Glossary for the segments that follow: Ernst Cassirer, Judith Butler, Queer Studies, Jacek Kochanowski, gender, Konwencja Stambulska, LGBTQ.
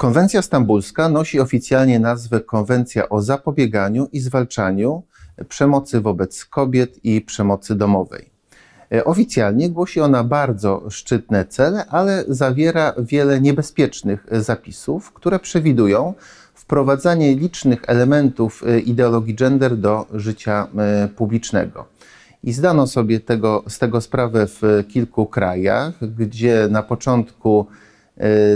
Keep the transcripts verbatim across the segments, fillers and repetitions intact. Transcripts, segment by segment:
Konwencja stambulska nosi oficjalnie nazwę Konwencja o zapobieganiu i zwalczaniu przemocy wobec kobiet i przemocy domowej. Oficjalnie głosi ona bardzo szczytne cele, ale zawiera wiele niebezpiecznych zapisów, które przewidują wprowadzanie licznych elementów ideologii gender do życia publicznego. I zdano sobie tego, z tego sprawę w kilku krajach, gdzie na początku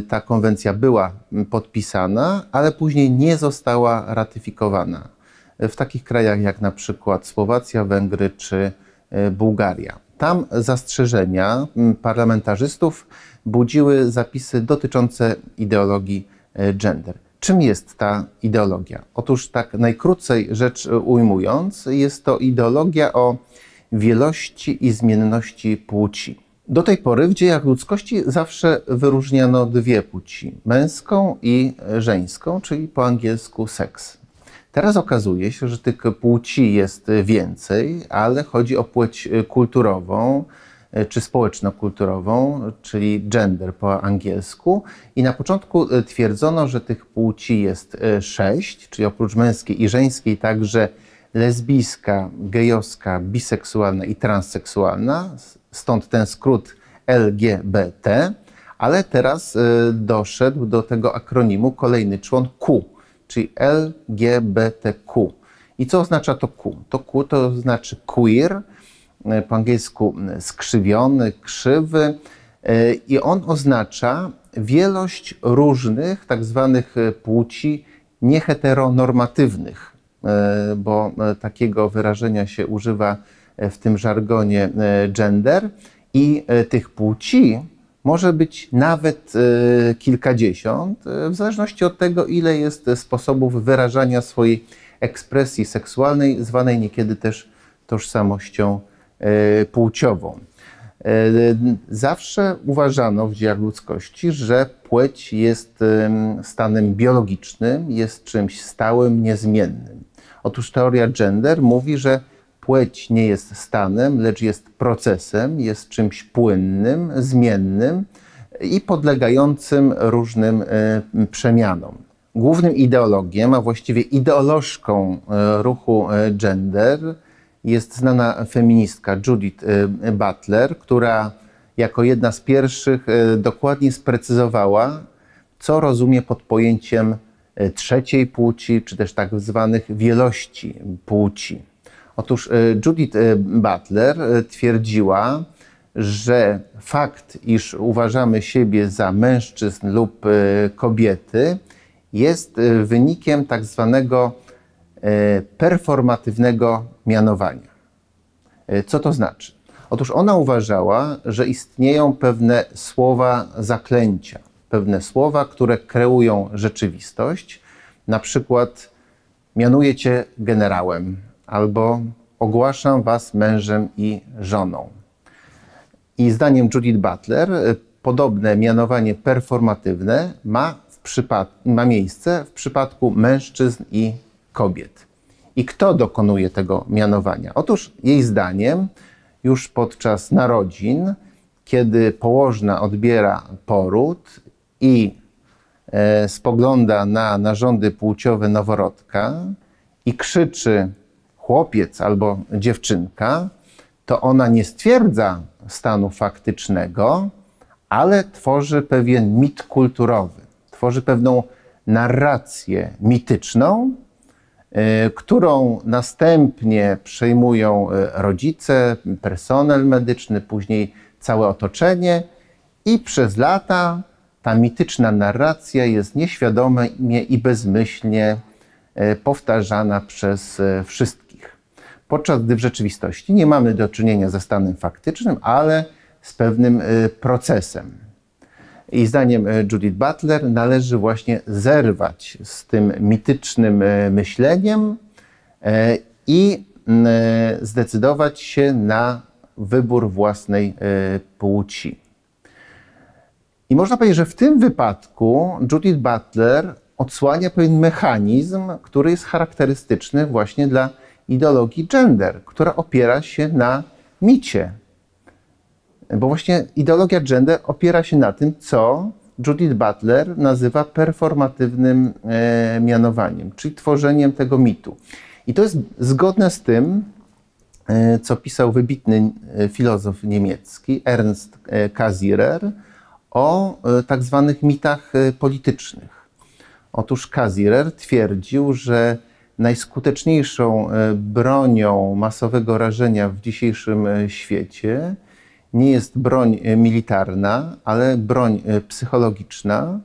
ta konwencja była podpisana, ale później nie została ratyfikowana. W takich krajach jak na przykład Słowacja, Węgry czy Bułgaria. Tam zastrzeżenia parlamentarzystów budziły zapisy dotyczące ideologii gender. Czym jest ta ideologia? Otóż tak najkrócej rzecz ujmując, jest to ideologia o wielości i zmienności płci. Do tej pory w dziejach ludzkości zawsze wyróżniano dwie płci, męską i żeńską, czyli po angielsku seks. Teraz okazuje się, że tych płci jest więcej, ale chodzi o płeć kulturową czy społeczno-kulturową, czyli gender po angielsku. I na początku twierdzono, że tych płci jest sześć, czyli oprócz męskiej i żeńskiej także lesbijska, gejowska, biseksualna i transseksualna, stąd ten skrót L G B T, ale teraz doszedł do tego akronimu kolejny człon Q, czyli L G B T Q. I co oznacza to Q? To Q to znaczy queer, po angielsku skrzywiony, krzywy, i on oznacza wielość różnych tak zwanych płci nieheteronormatywnych, bo takiego wyrażenia się używa w tym żargonie gender, i tych płci może być nawet kilkadziesiąt, w zależności od tego, ile jest sposobów wyrażania swojej ekspresji seksualnej, zwanej niekiedy też tożsamością płciową. Zawsze uważano w dziejach ludzkości, że płeć jest stanem biologicznym, jest czymś stałym, niezmiennym. Otóż teoria gender mówi, że płeć nie jest stanem, lecz jest procesem, jest czymś płynnym, zmiennym i podlegającym różnym przemianom. Głównym ideologiem, a właściwie ideolożką ruchu gender jest znana feministka Judith Butler, która jako jedna z pierwszych dokładnie sprecyzowała, co rozumie pod pojęciem trzeciej płci, czy też tak zwanych wielości płci. Otóż Judith Butler twierdziła, że fakt, iż uważamy siebie za mężczyzn lub kobiety, jest wynikiem tak zwanego performatywnego mianowania. Co to znaczy? Otóż ona uważała, że istnieją pewne słowa zaklęcia, pewne słowa, które kreują rzeczywistość. Na przykład mianuję cię generałem, albo ogłaszam was mężem i żoną. I zdaniem Judith Butler podobne mianowanie performatywne ma, w ma miejsce w przypadku mężczyzn i kobiet. I kto dokonuje tego mianowania? Otóż jej zdaniem już podczas narodzin, kiedy położna odbiera poród i e, spogląda na narządy płciowe noworodka i krzyczy chłopiec albo dziewczynka, to ona nie stwierdza stanu faktycznego, ale tworzy pewien mit kulturowy, tworzy pewną narrację mityczną, którą następnie przejmują rodzice, personel medyczny, później całe otoczenie, i przez lata ta mityczna narracja jest nieświadomie i bezmyślnie powtarzana przez wszystkich. Podczas gdy w rzeczywistości nie mamy do czynienia ze stanem faktycznym, ale z pewnym procesem. I zdaniem Judith Butler należy właśnie zerwać z tym mitycznym myśleniem i zdecydować się na wybór własnej płci. I można powiedzieć, że w tym wypadku Judith Butler odsłania pewien mechanizm, który jest charakterystyczny właśnie dla ideologii gender, która opiera się na micie. Bo właśnie ideologia gender opiera się na tym, co Judith Butler nazywa performatywnym e, mianowaniem, czyli tworzeniem tego mitu. I to jest zgodne z tym, e, co pisał wybitny filozof niemiecki Ernst Cassirer o e, tak zwanych mitach politycznych. Otóż Cassirer twierdził, że najskuteczniejszą bronią masowego rażenia w dzisiejszym świecie nie jest broń militarna, ale broń psychologiczna,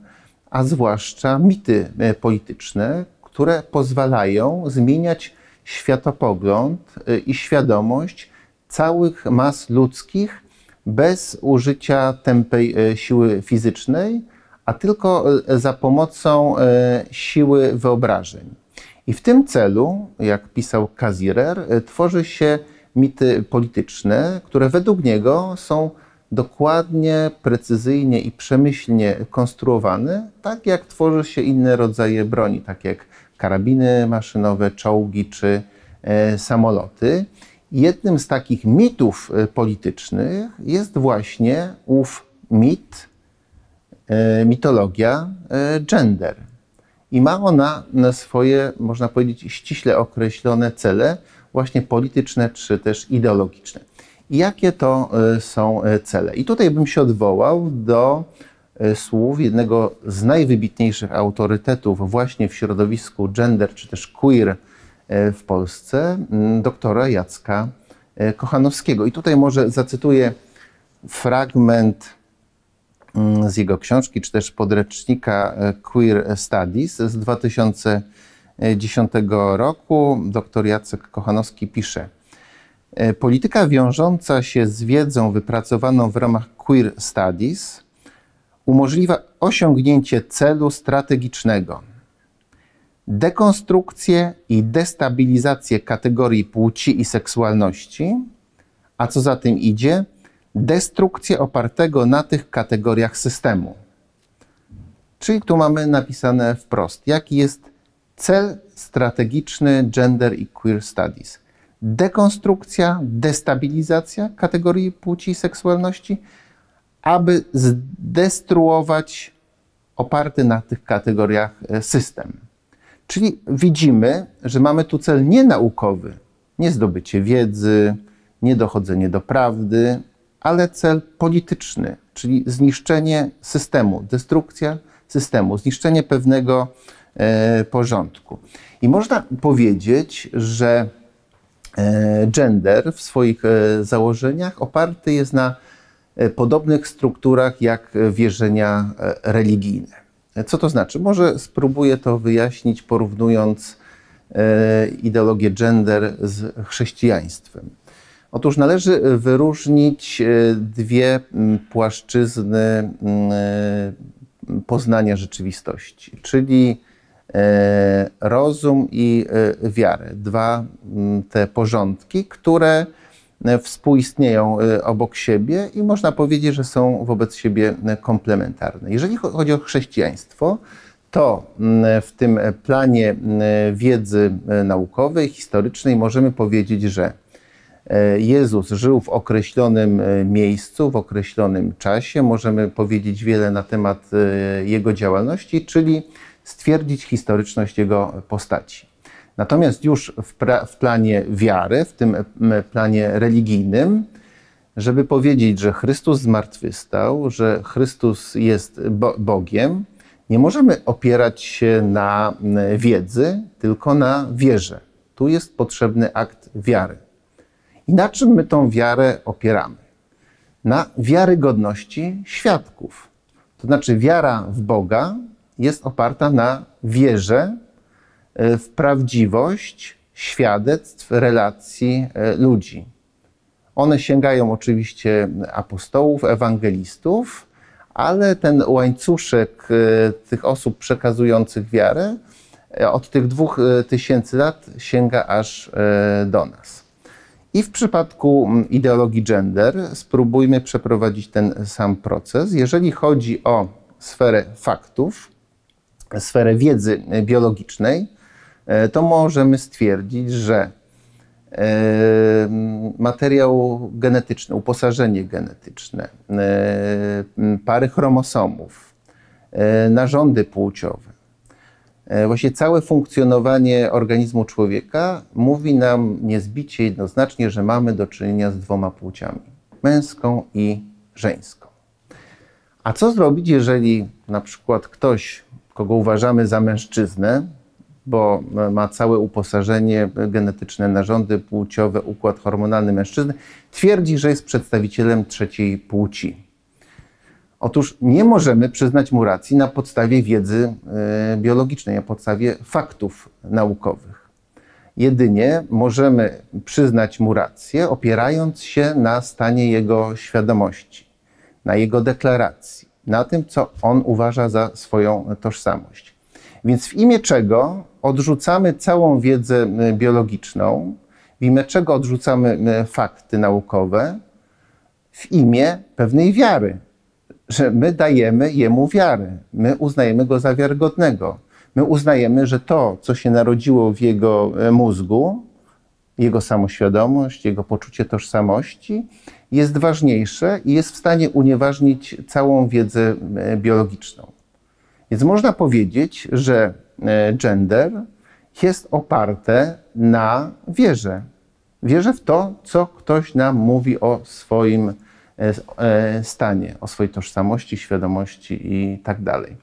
a zwłaszcza mity polityczne, które pozwalają zmieniać światopogląd i świadomość całych mas ludzkich bez użycia tępej siły fizycznej, a tylko za pomocą siły wyobrażeń. I w tym celu, jak pisał Cassirer, tworzy się mity polityczne, które według niego są dokładnie, precyzyjnie i przemyślnie konstruowane, tak jak tworzy się inne rodzaje broni, tak jak karabiny maszynowe, czołgi czy e, samoloty. Jednym z takich mitów politycznych jest właśnie ów mit, e, mitologia e, gender. I ma ona swoje, można powiedzieć, ściśle określone cele, właśnie polityczne czy też ideologiczne. I jakie to są cele? I tutaj bym się odwołał do słów jednego z najwybitniejszych autorytetów właśnie w środowisku gender czy też queer w Polsce, doktora Jacka Kochanowskiego. I tutaj może zacytuję fragment z jego książki czy też podręcznika Queer Studies z dwa tysiące dziesiątego roku. Doktor Jacek Kochanowski pisze: polityka wiążąca się z wiedzą wypracowaną w ramach Queer Studies umożliwia osiągnięcie celu strategicznego. Dekonstrukcję i destabilizację kategorii płci i seksualności, a co za tym idzie, destrukcję opartego na tych kategoriach systemu. Czyli tu mamy napisane wprost, jaki jest cel strategiczny Gender i Queer Studies. Dekonstrukcja, destabilizacja kategorii płci i seksualności, aby zdestruować oparty na tych kategoriach system. Czyli widzimy, że mamy tu cel nienaukowy, nie zdobycie wiedzy, nie dochodzenie do prawdy, ale cel polityczny, czyli zniszczenie systemu, destrukcja systemu, zniszczenie pewnego e, porządku. I można powiedzieć, że e, gender w swoich e, założeniach oparty jest na e, podobnych strukturach jak wierzenia e, religijne. Co to znaczy? Może spróbuję to wyjaśnić, porównując e, ideologię gender z chrześcijaństwem. Otóż należy wyróżnić dwie płaszczyzny poznania rzeczywistości, czyli rozum i wiarę. Dwa te porządki, które współistnieją obok siebie i można powiedzieć, że są wobec siebie komplementarne. Jeżeli chodzi o chrześcijaństwo, to w tym planie wiedzy naukowej, historycznej możemy powiedzieć, że Jezus żył w określonym miejscu, w określonym czasie. Możemy powiedzieć wiele na temat jego działalności, czyli stwierdzić historyczność jego postaci. Natomiast już w, w planie wiary, w tym planie religijnym, żeby powiedzieć, że Chrystus zmartwychwstał, że Chrystus jest bo Bogiem, nie możemy opierać się na wiedzy, tylko na wierze. Tu jest potrzebny akt wiary. I na czym my tą wiarę opieramy? Na wiarygodności świadków. To znaczy wiara w Boga jest oparta na wierze w prawdziwość świadectw relacji ludzi. One sięgają oczywiście apostołów, ewangelistów, ale ten łańcuszek tych osób przekazujących wiarę od tych dwóch tysięcy lat sięga aż do nas. I w przypadku ideologii gender spróbujmy przeprowadzić ten sam proces. Jeżeli chodzi o sferę faktów, sferę wiedzy biologicznej, to możemy stwierdzić, że materiał genetyczny, uposażenie genetyczne, pary chromosomów, narządy płciowe. Właściwie całe funkcjonowanie organizmu człowieka mówi nam niezbicie jednoznacznie, że mamy do czynienia z dwoma płciami, męską i żeńską. A co zrobić, jeżeli na przykład ktoś, kogo uważamy za mężczyznę, bo ma całe uposażenie genetyczne, narządy płciowe, układ hormonalny mężczyzny, twierdzi, że jest przedstawicielem trzeciej płci? Otóż nie możemy przyznać mu racji na podstawie wiedzy biologicznej, na podstawie faktów naukowych. Jedynie możemy przyznać mu rację, opierając się na stanie jego świadomości, na jego deklaracji, na tym, co on uważa za swoją tożsamość. Więc w imię czego odrzucamy całą wiedzę biologiczną, w imię czego odrzucamy fakty naukowe, w imię pewnej wiary, że my dajemy jemu wiarę, my uznajemy go za wiarygodnego, my uznajemy, że to, co się narodziło w jego mózgu, jego samoświadomość, jego poczucie tożsamości, jest ważniejsze i jest w stanie unieważnić całą wiedzę biologiczną. Więc można powiedzieć, że gender jest oparte na wierze. Wierzę w to, co ktoś nam mówi o swoim stanie, o swojej tożsamości, świadomości i tak dalej.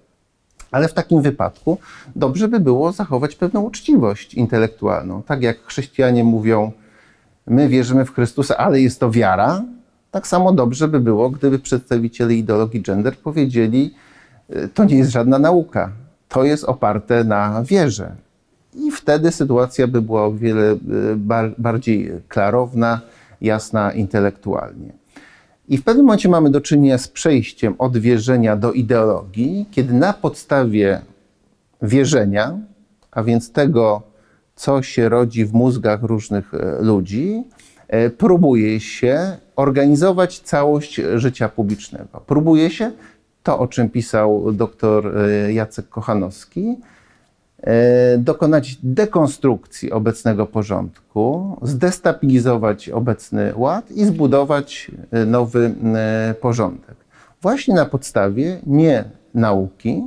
Ale w takim wypadku dobrze by było zachować pewną uczciwość intelektualną. Tak jak chrześcijanie mówią, my wierzymy w Chrystusa, ale jest to wiara, tak samo dobrze by było, gdyby przedstawiciele ideologii gender powiedzieli, to nie jest żadna nauka, to jest oparte na wierze. I wtedy sytuacja by była o wiele bardziej klarowna, jasna intelektualnie. I w pewnym momencie mamy do czynienia z przejściem od wierzenia do ideologii, kiedy na podstawie wierzenia, a więc tego, co się rodzi w mózgach różnych ludzi, próbuje się organizować całość życia publicznego. Próbuje się to, o czym pisał doktor Jacek Kochanowski, dokonać dekonstrukcji obecnego porządku, zdestabilizować obecny ład i zbudować nowy porządek. Właśnie na podstawie nie nauki,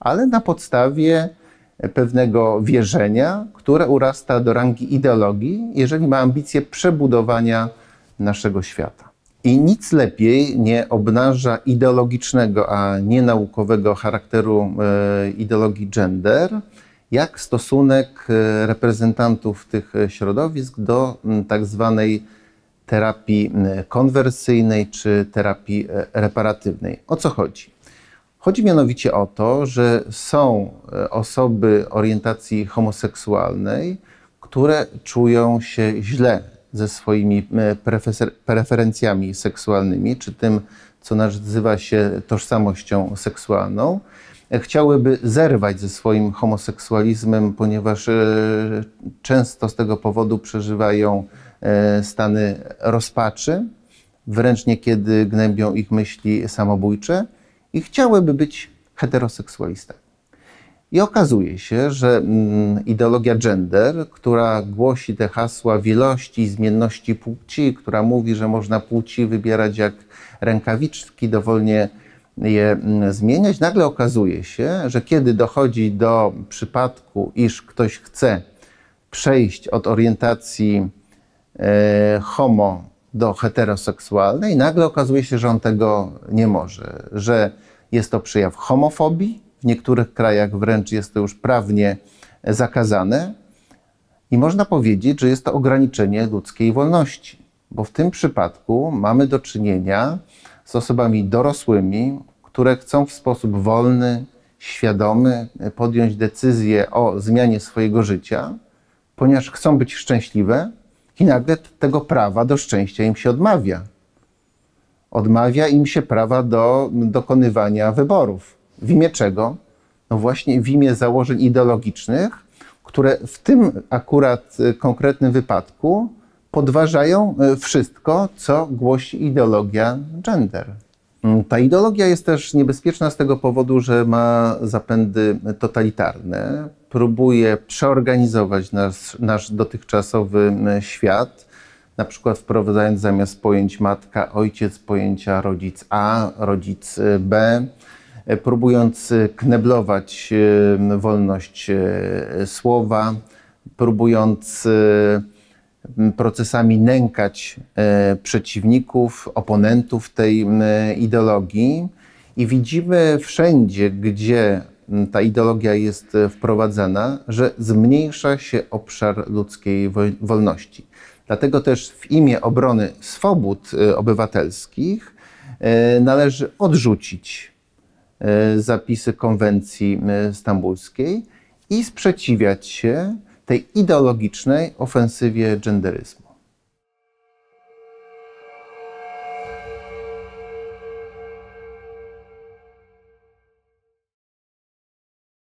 ale na podstawie pewnego wierzenia, które urasta do rangi ideologii, jeżeli ma ambicje przebudowania naszego świata. I nic lepiej nie obnaża ideologicznego, a nie naukowego charakteru ideologii gender, jak stosunek reprezentantów tych środowisk do tak zwanej terapii konwersyjnej czy terapii reparatywnej. O co chodzi? Chodzi mianowicie o to, że są osoby orientacji homoseksualnej, które czują się źle ze swoimi preferencjami seksualnymi, czy tym, co nazywa się tożsamością seksualną. Chciałyby zerwać ze swoim homoseksualizmem, ponieważ często z tego powodu przeżywają stany rozpaczy, wręcz niekiedy gnębią ich myśli samobójcze i chciałyby być heteroseksualistami. I okazuje się, że ideologia gender, która głosi te hasła wielości i zmienności płci, która mówi, że można płci wybierać jak rękawiczki, dowolnie je zmieniać, nagle okazuje się, że kiedy dochodzi do przypadku, iż ktoś chce przejść od orientacji homo do heteroseksualnej, nagle okazuje się, że on tego nie może, że jest to przejaw homofobii, w niektórych krajach wręcz jest to już prawnie zakazane i można powiedzieć, że jest to ograniczenie ludzkiej wolności, bo w tym przypadku mamy do czynienia z osobami dorosłymi, które chcą w sposób wolny, świadomy podjąć decyzję o zmianie swojego życia, ponieważ chcą być szczęśliwe i nagle tego prawa do szczęścia im się odmawia. Odmawia im się prawa do dokonywania wyborów. W imię czego? No właśnie w imię założeń ideologicznych, które w tym akurat konkretnym wypadku podważają wszystko, co głosi ideologia gender. Ta ideologia jest też niebezpieczna z tego powodu, że ma zapędy totalitarne, próbuje przeorganizować nasz, nasz dotychczasowy świat, na przykład wprowadzając zamiast pojęć matka, ojciec, pojęcia rodzic A, rodzic B, próbując kneblować wolność słowa, próbując procesami nękać przeciwników, oponentów tej ideologii. I widzimy wszędzie, gdzie ta ideologia jest wprowadzana, że zmniejsza się obszar ludzkiej wolności. Dlatego też w imię obrony swobód obywatelskich należy odrzucić zapisy konwencji stambulskiej i sprzeciwiać się tej ideologicznej ofensywie genderyzmu.